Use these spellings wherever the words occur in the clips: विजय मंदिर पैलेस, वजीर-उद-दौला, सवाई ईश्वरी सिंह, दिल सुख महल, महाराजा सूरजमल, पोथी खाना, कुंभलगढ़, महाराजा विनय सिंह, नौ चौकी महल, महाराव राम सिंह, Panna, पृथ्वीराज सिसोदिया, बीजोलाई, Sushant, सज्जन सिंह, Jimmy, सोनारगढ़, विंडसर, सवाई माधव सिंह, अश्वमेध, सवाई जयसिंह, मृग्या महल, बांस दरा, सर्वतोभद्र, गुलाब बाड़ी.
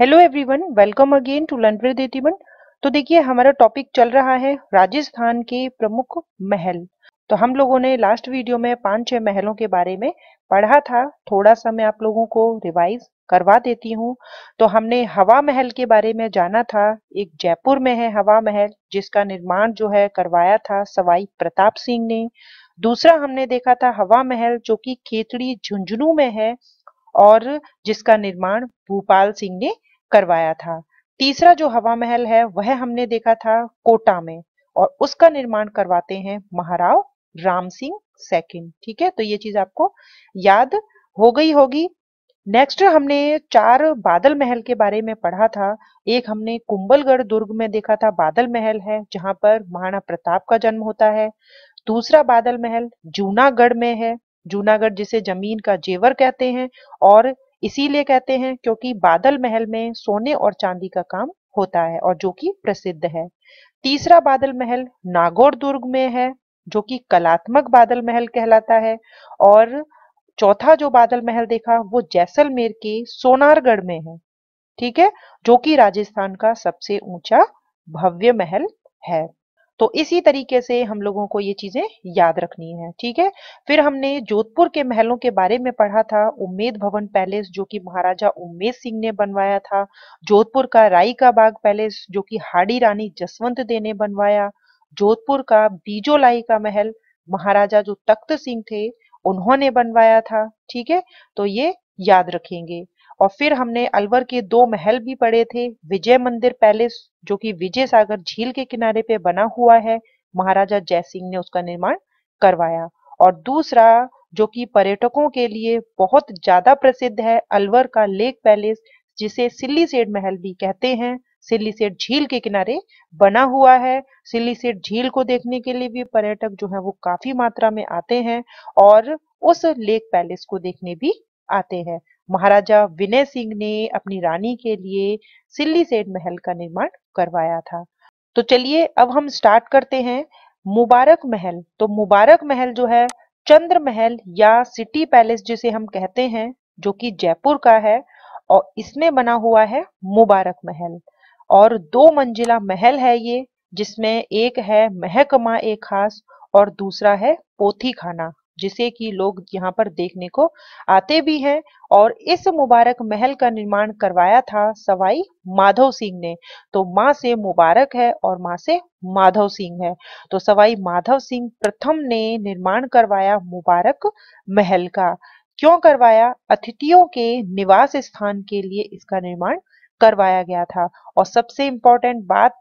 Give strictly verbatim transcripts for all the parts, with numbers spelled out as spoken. Hello everyone, welcome again to Lnbr देतीबन। तो देखिए, हमारा टॉपिक चल रहा है राजस्थान के प्रमुख महल। तो हम लोगों ने लास्ट वीडियो में पांच छह महलों के बारे में पढ़ा था। थोड़ा सा मैं आप लोगों को रिवाइज करवा देती हूँ। तो हमने हवा महल के बारे में जाना था। एक जयपुर में है हवा महल, जिसका निर्माण जो है करवाया था सवाई प्रताप सिंह ने। दूसरा हमने देखा था हवा महल, जो कि खेतड़ी झुंझुनू में है और जिसका निर्माण भूपाल सिंह ने करवाया था। तीसरा जो हवा महल है वह हमने देखा था कोटा में, और उसका निर्माण करवाते हैं महाराव राम सिंह सेकंड। ठीक है, तो ये चीज आपको याद हो गई होगी। नेक्स्ट हमने चार बादल महल के बारे में पढ़ा था। एक हमने कुंभलगढ़ दुर्ग में देखा था बादल महल है, जहां पर महाराणा प्रताप का जन्म होता है। दूसरा बादल महल जूनागढ़ में है, जूनागढ़ जिसे जमीन का जेवर कहते हैं, और इसीलिए कहते हैं क्योंकि बादल महल में सोने और चांदी का काम होता है और जो कि प्रसिद्ध है। तीसरा बादल महल नागौर दुर्ग में है, जो कि कलात्मक बादल महल कहलाता है। और चौथा जो बादल महल देखा वो जैसलमेर के सोनारगढ़ में है, ठीक है, जो कि राजस्थान का सबसे ऊंचा भव्य महल है। तो इसी तरीके से हम लोगों को ये चीजें याद रखनी है, ठीक है। फिर हमने जोधपुर के महलों के बारे में पढ़ा था। उम्मेद भवन पैलेस, जो कि महाराजा उम्मेद सिंह ने बनवाया था। जोधपुर का राई का बाग पैलेस, जो कि हाड़ी रानी जसवंत देव ने बनवाया। जोधपुर का बीजोलाई का महल महाराजा जो तख्त सिंह थे उन्होंने बनवाया था, ठीक है, तो ये याद रखेंगे। और फिर हमने अलवर के दो महल भी पढ़े थे। विजय मंदिर पैलेस, जो कि विजय सागर झील के किनारे पे बना हुआ है, महाराजा जयसिंह ने उसका निर्माण करवाया। और दूसरा जो कि पर्यटकों के लिए बहुत ज्यादा प्रसिद्ध है, अलवर का लेक पैलेस, जिसे सिल्ली सेठ महल भी कहते हैं, सिल्ली सेठ झील के किनारे बना हुआ है। सिल्ली सेठ झील को देखने के लिए भी पर्यटक जो है वो काफी मात्रा में आते हैं और उस लेक पैलेस को देखने भी आते हैं। महाराजा विनय सिंह ने अपनी रानी के लिए सिल्ली सेठ महल का निर्माण करवाया था। तो चलिए अब हम स्टार्ट करते हैं मुबारक महल। तो मुबारक महल जो है चंद्र महल या सिटी पैलेस जिसे हम कहते हैं, जो कि जयपुर का है, और इसमें बना हुआ है मुबारक महल। और दो मंजिला महल है ये, जिसमें एक है महकमा ए खास और दूसरा है पोथी खाना, जिसे कि लोग यहाँ पर देखने को आते भी हैं। और इस मुबारक महल का निर्माण करवाया था सवाई माधव सिंह ने। तो माँ से मुबारक है और माँ से माधव सिंह है। तो सवाई माधव सिंह प्रथम ने निर्माण करवाया मुबारक महल का। क्यों करवाया? अतिथियों के निवास स्थान के लिए इसका निर्माण करवाया गया था। और सबसे इम्पोर्टेंट बात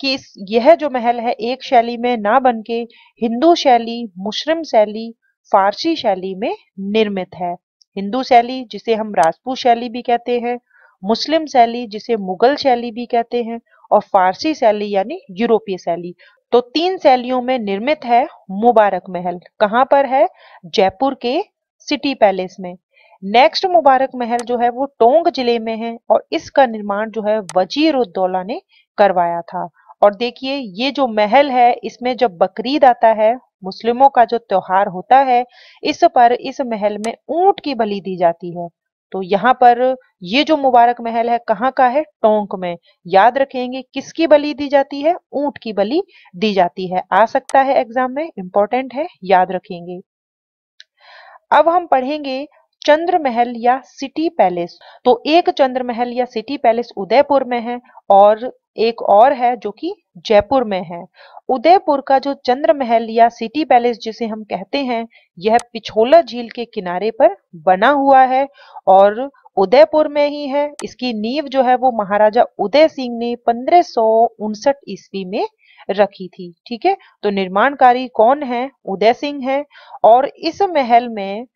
कि यह जो महल है एक शैली में ना बनके हिंदू शैली, मुस्लिम शैली, फारसी शैली में निर्मित है। हिंदू शैली जिसे हम राजपूत शैली भी कहते हैं, मुस्लिम शैली जिसे मुगल शैली भी कहते हैं, और फारसी शैली यानी यूरोपीय शैली। तो तीन शैलियों में निर्मित है मुबारक महल। कहाँ पर है? जयपुर के सिटी पैलेस में। नेक्स्ट मुबारक महल जो है वो टोंक जिले में है, और इसका निर्माण जो है वजीर-उद-दौला ने करवाया था। और देखिए, ये जो महल है इसमें जब बकरीद आता है, मुस्लिमों का जो त्योहार होता है, इस पर इस महल में ऊंट की बलि दी जाती है। तो यहाँ पर ये जो मुबारक महल है कहाँ का है? टोंक में। याद रखेंगे किसकी बलि दी जाती है? ऊंट की बलि दी जाती है। आ सकता है एग्जाम में, इंपॉर्टेंट है, याद रखेंगे। अब हम पढ़ेंगे चंद्र महल या सिटी पैलेस। तो एक चंद्र महल या सिटी पैलेस उदयपुर में है और एक और है जो कि जयपुर में है। उदयपुर का जो चंद्र महल या सिटी पैलेस जिसे हम कहते हैं, यह पिछोला झील के किनारे पर बना हुआ है और उदयपुर में ही है। इसकी नींव जो है वो महाराजा उदय सिंह ने पंद्रह सौ उनसठ ईस्वी में रखी थी, ठीक है। तो निर्माणकारी कौन है? उदय सिंह है। और इस महल में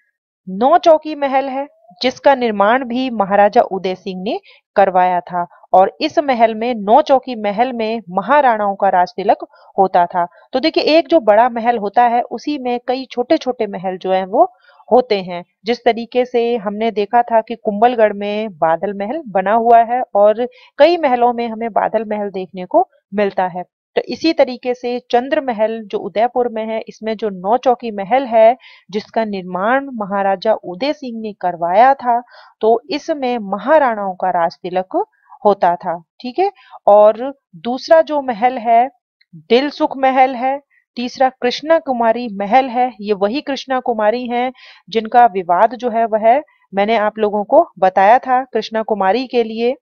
नौ चौकी महल है, जिसका निर्माण भी महाराजा उदय सिंह ने करवाया था। और इस महल में, नौ चौकी महल में, महाराणाओं का राज तिलक होता था। तो देखिए, एक जो बड़ा महल होता है उसी में कई छोटे छोटे महल जो है वो होते हैं। जिस तरीके से हमने देखा था कि कुंभलगढ़ में बादल महल बना हुआ है और कई महलों में हमें बादल महल देखने को मिलता है। तो इसी तरीके से चंद्र महल जो उदयपुर में है, इसमें जो नौ चौकी महल है जिसका निर्माण महाराजा उदय सिंह ने करवाया था, तो इसमें महाराणाओं का राज तिलक होता था। ठीक है। और दूसरा जो महल है दिल सुख महल है, तीसरा कृष्णा कुमारी महल है। ये वही कृष्णा कुमारी हैं जिनका विवाद जो है वह मैंने आप लोगों को बताया था। कृष्णा कुमारी के लिए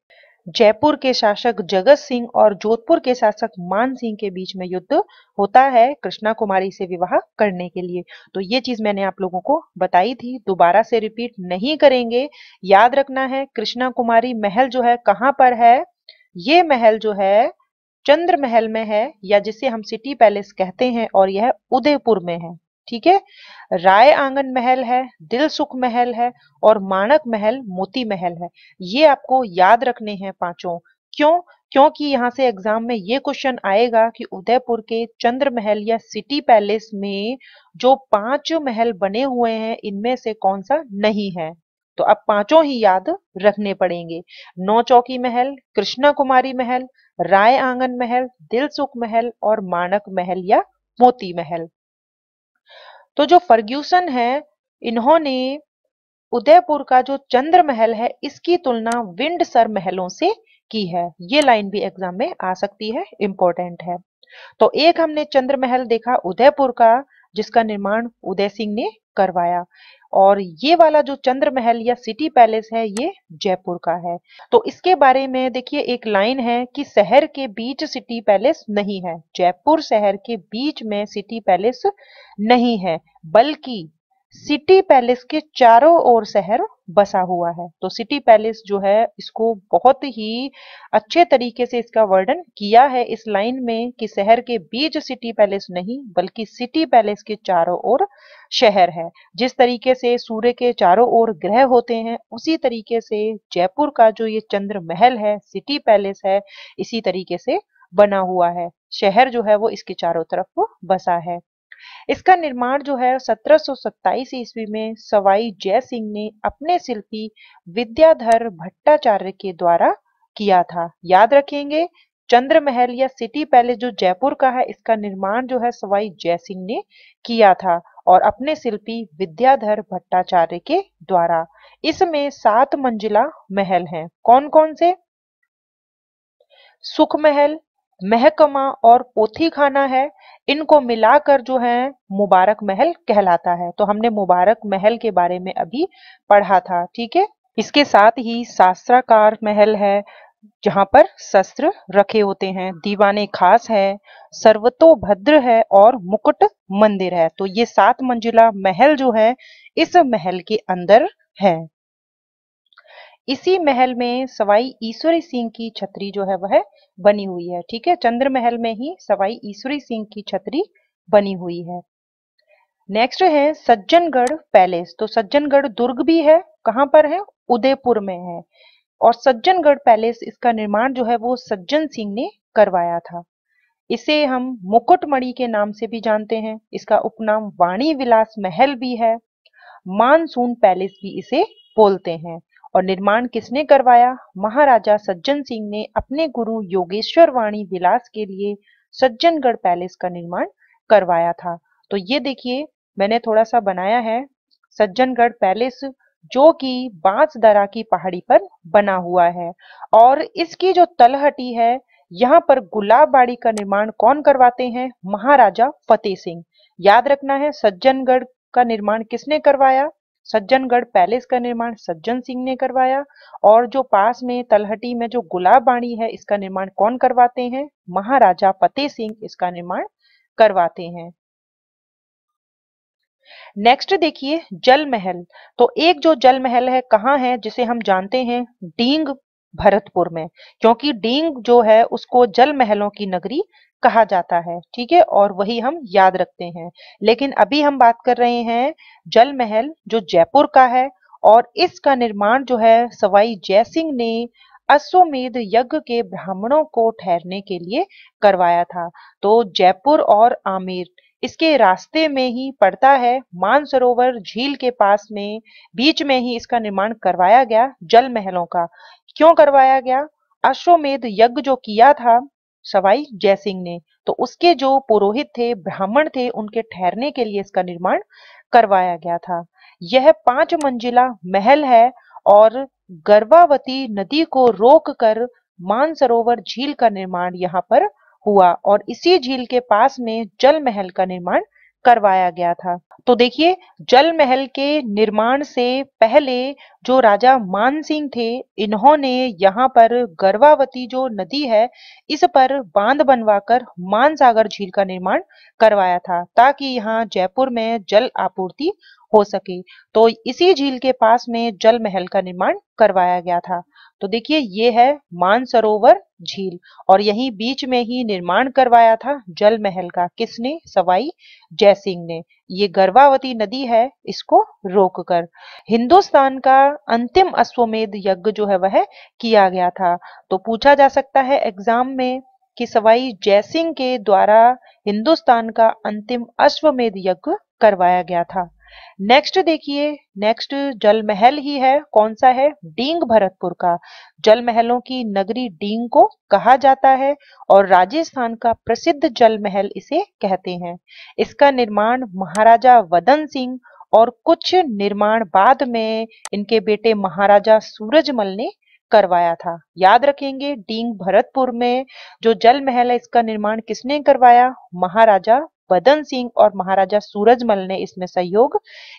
जयपुर के शासक जगत सिंह और जोधपुर के शासक मान सिंह के बीच में युद्ध होता है कृष्णा कुमारी से विवाह करने के लिए। तो ये चीज मैंने आप लोगों को बताई थी, दोबारा से रिपीट नहीं करेंगे। याद रखना है कृष्णा कुमारी महल जो है कहाँ पर है। ये महल जो है चंद्र महल में है, या जिसे हम सिटी पैलेस कहते हैं, और यह उदयपुर में है। ठीक है। राय आंगन महल है, दिल सुख महल है, और माणक महल मोती महल है। ये आपको याद रखने हैं पांचों। क्यों? क्योंकि यहाँ से एग्जाम में ये क्वेश्चन आएगा कि उदयपुर के चंद्र महल या सिटी पैलेस में जो पांच महल बने हुए हैं इनमें से कौन सा नहीं है। तो अब पांचों ही याद रखने पड़ेंगे। नौ चौकी महल, कृष्णा कुमारी महल, राय आंगन महल, दिल सुख महल और माणक महल या मोती महल। तो जो फर्ग्यूसन है, इन्होंने उदयपुर का जो चंद्र महल है इसकी तुलना विंडसर महलों से की है। ये लाइन भी एग्जाम में आ सकती है, इंपॉर्टेंट है। तो एक हमने चंद्र महल देखा उदयपुर का, जिसका निर्माण उदय सिंह ने करवाया, और ये वाला जो चंद्र महल या सिटी पैलेस है ये जयपुर का है। तो इसके बारे में देखिए एक लाइन है कि शहर के बीच सिटी पैलेस नहीं है, जयपुर शहर के बीच में सिटी पैलेस नहीं है, बल्कि सिटी पैलेस के चारों ओर शहर बसा हुआ है। तो सिटी पैलेस जो है इसको बहुत ही अच्छे तरीके से इसका वर्णन किया है इस लाइन में कि शहर के बीच सिटी पैलेस नहीं बल्कि सिटी पैलेस के चारों ओर शहर है। जिस तरीके से सूर्य के चारों ओर ग्रह होते हैं उसी तरीके से जयपुर का जो ये चंद्र महल है, सिटी पैलेस है, इसी तरीके से बना हुआ है। शहर जो है वो इसके चारों तरफ बसा है। इसका निर्माण जो है सत्रह सौ सत्ताईस ईस्वी में सवाई जयसिंह ने अपने शिल्पी विद्याधर भट्टाचार्य के द्वारा किया था। याद रखेंगे चंद्र महल या सिटी पैलेस जो जयपुर का है इसका निर्माण जो है सवाई जयसिंह ने किया था और अपने शिल्पी विद्याधर भट्टाचार्य के द्वारा। इसमें सात मंजिला महल हैं। कौन कौन से? सुख महल, महकमा और पोथी खाना है। इनको मिलाकर जो है मुबारक महल कहलाता है। तो हमने मुबारक महल के बारे में अभी पढ़ा था। ठीक है। इसके साथ ही शास्त्राकार महल है जहां पर शस्त्र रखे होते हैं, दीवाने खास है, सर्वतोभद्र है और मुकुट मंदिर है। तो ये सात मंजिला महल जो है इस महल के अंदर है। इसी महल में सवाई ईश्वरी सिंह की छतरी जो है वह बनी हुई है। ठीक है। चंद्र महल में ही सवाई ईश्वरी सिंह की छतरी बनी हुई है। नेक्स्ट है सज्जनगढ़ पैलेस। तो सज्जनगढ़ दुर्ग भी है, कहाँ पर है? उदयपुर में है। और सज्जनगढ़ पैलेस इसका निर्माण जो है वो सज्जन सिंह ने करवाया था। इसे हम मुकुटमणि के नाम से भी जानते हैं। इसका उपनाम वाणी विलास महल भी है। मानसून पैलेस भी इसे बोलते हैं। और निर्माण किसने करवाया? महाराजा सज्जन सिंह ने अपने गुरु योगेश्वर वाणी विलास के लिए सज्जनगढ़ पैलेस का निर्माण करवाया था। तो ये देखिए मैंने थोड़ा सा बनाया है सज्जनगढ़ पैलेस जो कि बांस दरा की पहाड़ी पर बना हुआ है। और इसकी जो तलहटी है यहाँ पर गुलाब बाड़ी का निर्माण कौन करवाते हैं? महाराजा फतेह सिंह। याद रखना है सज्जनगढ़ का निर्माण किसने करवाया? सज्जनगढ़ पैलेस का निर्माण सज्जन सिंह ने करवाया। और जो पास में तलहटी में जो गुलाब बाड़ी है इसका निर्माण कौन करवाते हैं? महाराजा फतेह सिंह इसका निर्माण करवाते हैं। नेक्स्ट देखिए जल महल। तो एक जो जल महल है कहाँ है जिसे हम जानते हैं डींग भरतपुर में, क्योंकि डींग जो है उसको जल महलों की नगरी कहा जाता है। ठीक है। और वही हम याद रखते हैं। लेकिन अभी हम बात कर रहे हैं जल महल जो जयपुर का है और इसका निर्माण जो है सवाई जयसिंह ने अश्वमेध यज्ञ के ब्राह्मणों को ठहरने के लिए करवाया था। तो जयपुर और आमेर इसके रास्ते में ही पड़ता है, मानसरोवर झील के पास में बीच में ही इसका निर्माण करवाया गया जल महलों का। क्यों करवाया गया? अश्वमेध यज्ञ जो किया था सवाई जयसिंह ने, तो उसके जो पुरोहित थे, ब्राह्मण थे, उनके ठहरने के लिए इसका निर्माण करवाया गया था। यह पांच मंजिला महल है और गर्भावती नदी को रोककर मानसरोवर झील का निर्माण यहाँ पर हुआ और इसी झील के पास में जल महल का निर्माण करवाया गया था। तो देखिए, जल महल के निर्माण से पहले जो राजा मान सिंह थे, इन्होंने यहाँ पर गर्भावती जो नदी है इस पर बांध बनवाकर मानसागर झील का निर्माण करवाया था ताकि यहाँ जयपुर में जल आपूर्ति हो सके। तो इसी झील के पास में जल महल का निर्माण करवाया गया था। तो देखिए, ये है मानसरोवर झील और यहीं बीच में ही निर्माण करवाया था जल महल का। किसने? सवाई जयसिंह ने। ये गर्भावती नदी है, इसको रोककर। हिंदुस्तान का अंतिम अश्वमेध यज्ञ जो है वह किया गया था। तो पूछा जा सकता है एग्जाम में कि सवाई जयसिंह के द्वारा हिंदुस्तान का अंतिम अश्वमेध यज्ञ करवाया गया था। नेक्स्ट देखिए, नेक्स्ट जल महल ही है। कौन सा है? डींग भरतपुर का। जल महलों की नगरी डींग को कहा जाता है और राजस्थान का प्रसिद्ध जल महल इसे कहते हैं। इसका निर्माण महाराजा वदन सिंह और कुछ निर्माण बाद में इनके बेटे महाराजा सूरजमल ने करवाया था। याद रखेंगे, डींग भरतपुर में जो जल महल है इसका निर्माण किसने करवाया? महाराजा बदन सिंह और महाराजा सूरजमल ने इसमें सहयोग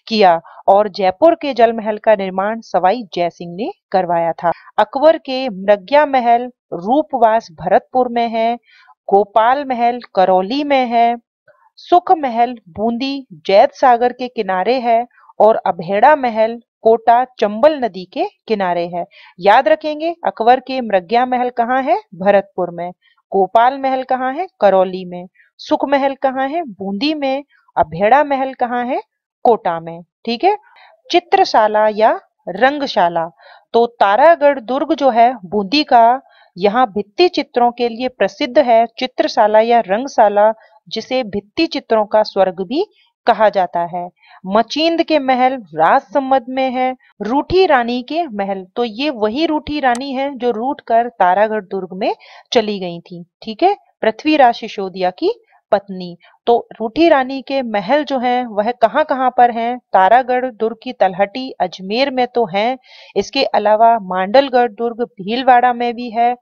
किया और जयपुर के जल महल का निर्माण सवाई जयसिंह ने करवाया था। अकबर के मृग्या महल रूपवास भरतपुर में है, गोपाल महल करौली में है, सुख महल बूंदी जैत सागर के किनारे है और अभेड़ा महल कोटा चंबल नदी के किनारे है। याद रखेंगे, अकबर के मृग्या महल कहाँ है? भरतपुर में। गोपाल महल कहाँ है? करौली में। सुख महल कहाँ है? बूंदी में। अभेड़ा महल कहाँ है? कोटा में। ठीक है। चित्रशाला या रंगशाला, तो तारागढ़ दुर्ग जो है बूंदी का, यहाँ भित्ति चित्रों के लिए प्रसिद्ध है। चित्रशाला या रंगशाला जिसे भित्ति चित्रों का स्वर्ग भी कहा जाता है। मचिंद के महल राजसमंद में है। रूठी रानी के महल, तो ये वही रूठी रानी है जो रूठ कर तारागढ़ दुर्ग में चली गई थी। ठीक है, पृथ्वीराज सिसोदिया की पत्नी। तो रूठी रानी के महल जो हैं वह कहाँ कहाँ पर हैं? तारागढ़ दुर्ग की तलहटी अजमेर में तो हैं, इसके अलावा मांडलगढ़ दुर्ग भीलवाड़ा में भी है,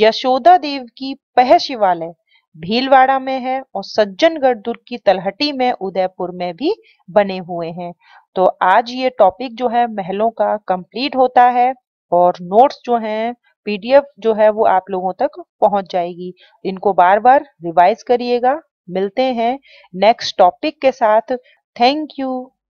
यशोदा देव की पह शिवालय भीलवाड़ा में है और सज्जनगढ़ दुर्ग की तलहटी में उदयपुर में भी बने हुए हैं। तो आज ये टॉपिक जो है महलों का कंप्लीट होता है और नोट्स जो हैं, पीडीएफ जो है वो आप लोगों तक पहुंच जाएगी। इनको बार बार रिवाइज करिएगा। मिलते हैं नेक्स्ट टॉपिक के साथ। Thank you.